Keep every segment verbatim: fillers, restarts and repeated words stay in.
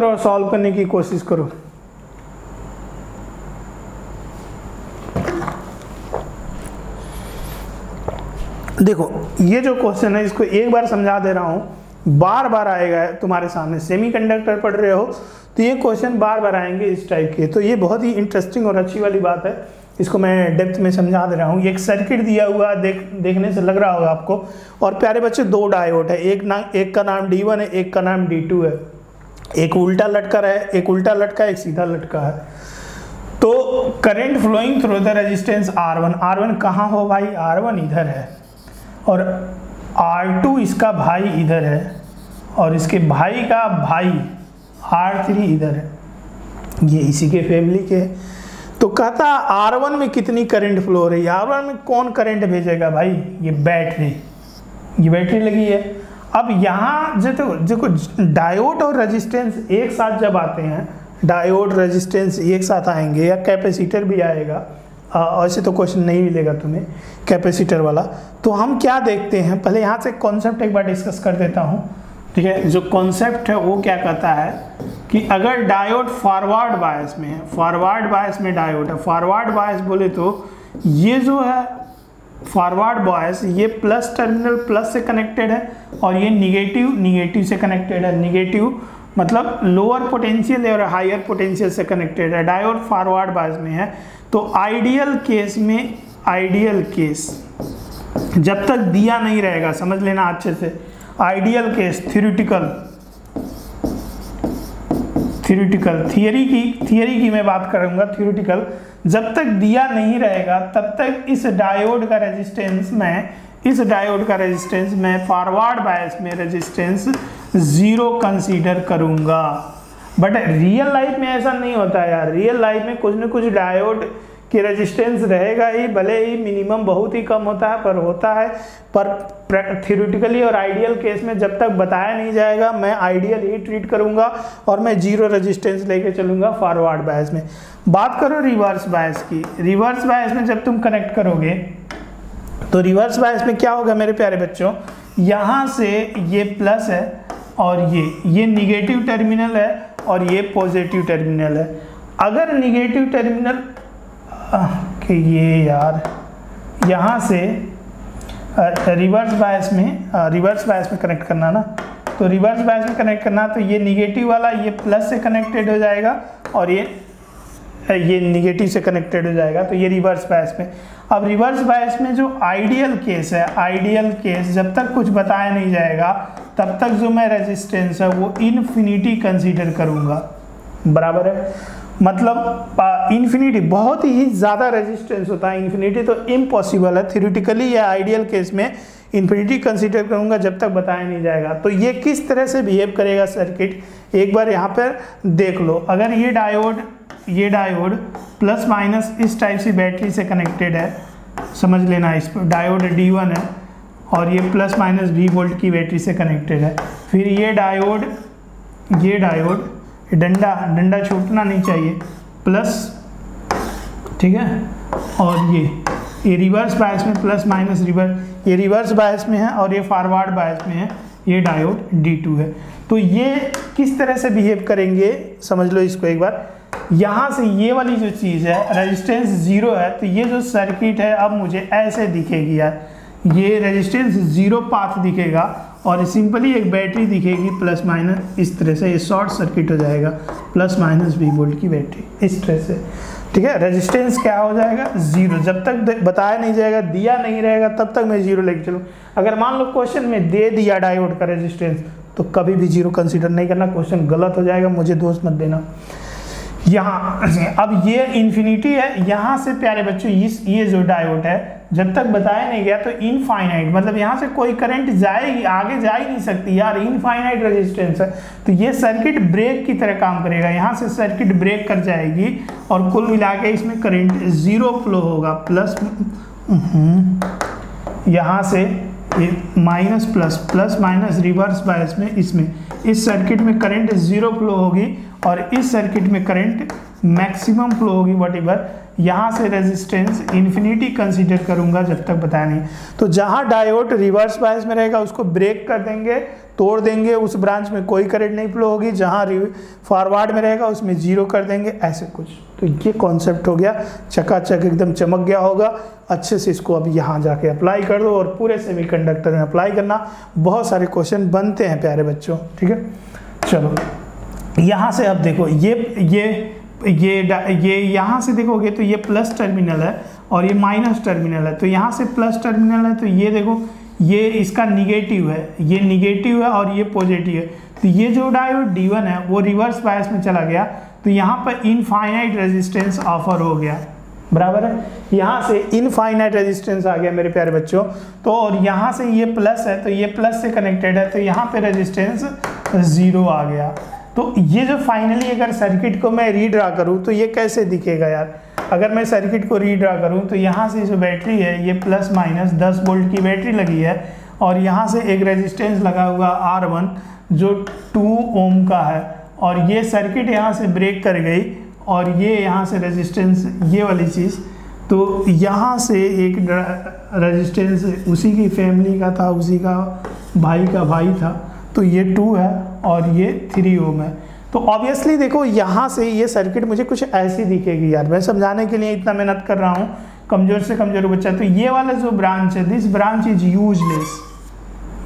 और सॉल्व करने की कोशिश करो। देखो ये जो क्वेश्चन है इसको एक बार समझा दे रहा हूं, बार बार आएगा तुम्हारे सामने। सेमीकंडक्टर पढ़ रहे हो तो ये क्वेश्चन बार बार आएंगे इस टाइप के। तो ये बहुत ही इंटरेस्टिंग और अच्छी वाली बात है, इसको मैं डेप्थ में समझा दे रहा हूँ। एक सर्किट दिया हुआ देख देखने से लग रहा होगा आपको। और प्यारे बच्चे दो डायोड है, एक ना एक का नाम डी वन है, एक का नाम डी टू है। एक उल्टा लटका है, एक उल्टा लटका है, एक सीधा लटका है। तो current flowing through the resistance R one, R one कहाँ हो भाई? आर वन इधर है और आर टू इसका भाई इधर है और इसके भाई का भाई आर थ्री इधर है। ये इसी के फैमिली के। तो कहता आर वन में कितनी करंट फ्लो हो रही है? आर वन में कौन करंट भेजेगा भाई? ये बैटरी, ये बैटरी लगी है। अब यहाँ जो तो देखो डायोड और रेजिस्टेंस एक साथ जब आते हैं, डायोड रेजिस्टेंस एक साथ आएंगे या कैपेसिटर भी आएगा। ऐसे तो क्वेश्चन नहीं मिलेगा तुम्हें कैपेसिटर वाला। तो हम क्या देखते हैं, पहले यहाँ से कॉन्सेप्ट एक बार डिस्कस कर देता हूँ, ठीक है। जो कॉन्सेप्ट है वो क्या कहता है कि अगर डायोड फॉरवर्ड बायस में है, फॉरवर्ड बायस में डायोड है। फॉरवर्ड बायस बोले तो ये जो है फॉरवर्ड बायस, ये प्लस टर्मिनल प्लस से कनेक्टेड है और ये निगेटिव निगेटिव से कनेक्टेड है। निगेटिव मतलब लोअर पोटेंशियल और हायर पोटेंशियल से कनेक्टेड है। डायोड फॉरवर्ड बायस में है तो आइडियल केस में, आइडियल केस जब तक दिया नहीं रहेगा, समझ लेना अच्छे से। Ideal case theoretical, theoretical theory की थियरी की मैं बात करूंगा। थ्योरेटिकल जब तक दिया नहीं रहेगा तब तक इस डायोड का रेजिस्टेंस में, इस डायोड का रेजिस्टेंस में फॉरवर्ड बायस में रेजिस्टेंस ज़ीरो कंसीडर करूंगा। बट रियल लाइफ में ऐसा नहीं होता यार। रियल लाइफ में कुछ ना कुछ डायोड कि रेजिस्टेंस रहेगा ही, भले ही मिनिमम बहुत ही कम होता है पर होता है। पर थियोरेटिकली और आइडियल केस में जब तक बताया नहीं जाएगा मैं आइडियल ही ट्रीट करूंगा और मैं जीरो रेजिस्टेंस लेके चलूंगा फॉरवर्ड बायस में। बात करो रिवर्स बायस की। रिवर्स बायस में जब तुम कनेक्ट करोगे तो रिवर्स बायस में क्या होगा मेरे प्यारे बच्चों, यहाँ से ये प्लस है और ये ये निगेटिव टर्मिनल है और ये पॉजिटिव टर्मिनल है। अगर निगेटिव टर्मिनल कि ये यार यहाँ से रिवर्स बायस में, रिवर्स बायस में कनेक्ट करना ना, तो रिवर्स बायस में कनेक्ट करना तो ये निगेटिव वाला ये प्लस से कनेक्टेड हो जाएगा और ये ये निगेटिव से कनेक्टेड हो जाएगा। तो ये रिवर्स बायस में। अब रिवर्स बायस में जो आइडियल केस है, आइडियल केस जब तक कुछ बताया नहीं जाएगा तब तक जो मैं रेजिस्टेंस है वो इन्फिनिटी कंसीडर करूँगा, बराबर है। मतलब इन्फिनिटी बहुत ही ज़्यादा रेजिस्टेंस होता है, इन्फिनिटी तो इम्पॉसिबल है। थियोरेटिकली या आइडियल केस में इन्फिनिटी कंसीडर करूंगा जब तक बताया नहीं जाएगा। तो ये किस तरह से बिहेव करेगा सर्किट एक बार यहाँ पर देख लो। अगर ये डायोड, ये डायोड प्लस माइनस इस टाइप से बैटरी से कनेक्टेड है, समझ लेना। इस डायोड डी वन है और ये प्लस माइनस बी वोल्ट की बैटरी से कनेक्टेड है। फिर ये डायोड, ये डायोड डंडा डंडा छूटना नहीं चाहिए, प्लस, ठीक है। और ये ये रिवर्स बायस में प्लस माइनस रिवर्स, ये रिवर्स बायस में है और ये फॉरवर्ड बायस में है। ये डायोड डी टू है। तो ये किस तरह से बिहेव करेंगे समझ लो इसको एक बार। यहाँ से ये वाली जो चीज़ है रेजिस्टेंस ज़ीरो है तो ये जो सर्किट है अब मुझे ऐसे दिखेगी यार। ये रेजिस्टेंस ज़ीरो पाथ दिखेगा और सिंपली एक बैटरी दिखेगी प्लस माइनस इस तरह से। ये शॉर्ट सर्किट हो जाएगा, प्लस माइनस बी वोल्ट की बैटरी इस तरह से, ठीक है। रेजिस्टेंस क्या हो जाएगा? जीरो। जब तक बताया नहीं जाएगा, दिया नहीं रहेगा तब तक मैं जीरो लेके चलूँ। अगर मान लो क्वेश्चन में दे दिया डायोड का रेजिस्टेंस तो कभी भी जीरो कंसिडर नहीं करना, क्वेश्चन गलत हो जाएगा, मुझे दोष मत देना। यहाँ अब ये इन्फिनिटी है, यहाँ से प्यारे बच्चों इस ये जो डायोड है जब तक बताया नहीं गया तो इनफाइनाइट, मतलब यहाँ से कोई करंट जाएगी आगे जा ही नहीं सकती यार, इनफाइनाइट रेजिस्टेंस है। तो ये सर्किट ब्रेक की तरह काम करेगा, यहाँ से सर्किट ब्रेक कर जाएगी और कुल मिला के इसमें करंट जीरो फ्लो होगा। प्लस यहाँ से minus plus plus minus reverse bias में इसमें इस सर्किट में करंट जीरो फ्लो होगी और इस सर्किट में करंट मैक्सिमम फ्लो होगी वट एवर। यहाँ से रेजिस्टेंस इन्फिनिटी कंसीडर करूँगा जब तक बताया नहीं। तो जहाँ डायोड रिवर्स बायस में रहेगा उसको ब्रेक कर देंगे तोड़ देंगे, उस ब्रांच में कोई करंट नहीं फ्लो होगी, जहाँ फॉरवर्ड में रहेगा उसमें जीरो कर देंगे, ऐसे कुछ। तो ये कॉन्सेप्ट हो गया, चकाचक एकदम चमक गया होगा। अच्छे से इसको अब यहाँ जाके अप्लाई कर दो और पूरे सेमीकंडक्टर में अप्लाई करना, बहुत सारे क्वेश्चन बनते हैं प्यारे बच्चों, ठीक है। चलो यहाँ से अब देखो, ये ये ये ये यहाँ से देखोगे तो ये प्लस टर्मिनल है और ये माइनस टर्मिनल है। तो यहाँ से प्लस टर्मिनल है, तो ये देखो ये इसका निगेटिव है, ये निगेटिव है और ये पॉजिटिव है। तो ये जो डायोड डी वन है वो रिवर्स बायस में चला गया, तो यहाँ पर इनफाइनाइट रेजिस्टेंस ऑफर हो गया, बराबर है। यहाँ से इनफाइनाइट रेजिस्टेंस आ गया मेरे प्यारे बच्चों। तो और यहाँ से ये प्लस है, तो ये प्लस से कनेक्टेड है, तो यहाँ पे रेजिस्टेंस ज़ीरो आ गया। तो ये जो फाइनली अगर सर्किट को मैं रीड्रा करूँ तो ये कैसे दिखेगा यार, अगर मैं सर्किट को रीड्रा करूं तो यहाँ से जो बैटरी है ये प्लस माइनस दस वोल्ट की बैटरी लगी है और यहाँ से एक रेजिस्टेंस लगा हुआ आर वन जो टू ओम का है और ये सर्किट यहाँ से ब्रेक कर गई और ये यहाँ से रेजिस्टेंस ये वाली चीज़, तो यहाँ से एक रेजिस्टेंस उसी की फैमिली का था, उसी का भाई का भाई था, तो ये टू है और ये थ्री ओम है। तो ऑब्वियसली देखो यहाँ से ये सर्किट मुझे कुछ ऐसी दिखेगी यार, मैं समझाने के लिए इतना मेहनत कर रहा हूँ, कमज़ोर से कमज़ोर बच्चा। तो ये वाला जो ब्रांच है, दिस ब्रांच इज यूजलेस,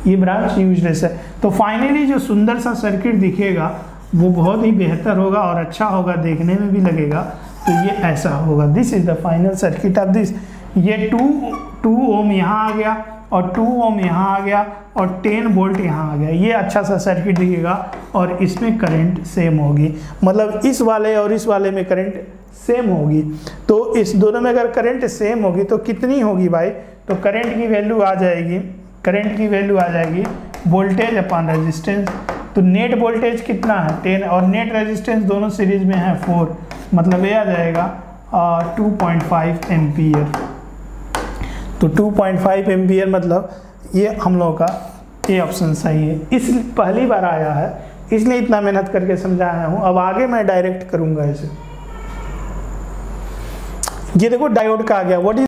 ये ब्रांच यूजलेस है। तो फाइनली जो सुंदर सा सर्किट दिखेगा वो बहुत ही बेहतर होगा और अच्छा होगा, देखने में भी लगेगा। तो ये ऐसा होगा, this is the final circuit of this. ये टू टू ओम यहाँ आ गया और टू ओम यहाँ आ गया और टेन वोल्ट यहाँ आ गया, ये अच्छा सा सर्किट दिखेगा और इसमें करंट सेम होगी, मतलब इस वाले और इस वाले में करंट सेम होगी। तो इस दोनों में अगर करंट सेम होगी तो कितनी होगी भाई, तो करंट की वैल्यू आ जाएगी, करंट की वैल्यू आ जाएगी वोल्टेज अपॉन रेजिस्टेंस। तो नेट वोल्टेज कितना है टेन और नेट रेजिस्टेंस दोनों सीरीज में है फोर, मतलब ये आ जाएगा टू पॉइंट फाइव एम्पियर। तो टू पॉइंट फाइव एम्पियर मतलब ये हम लोगों का ये ऑप्शन सही है। इस पहली बार आया है इसलिए इतना मेहनत करके समझाया हूँ। अब आगे मैं डायरेक्ट करूँगा इसे। ये देखो डायोड का आ गया, व्हाट इज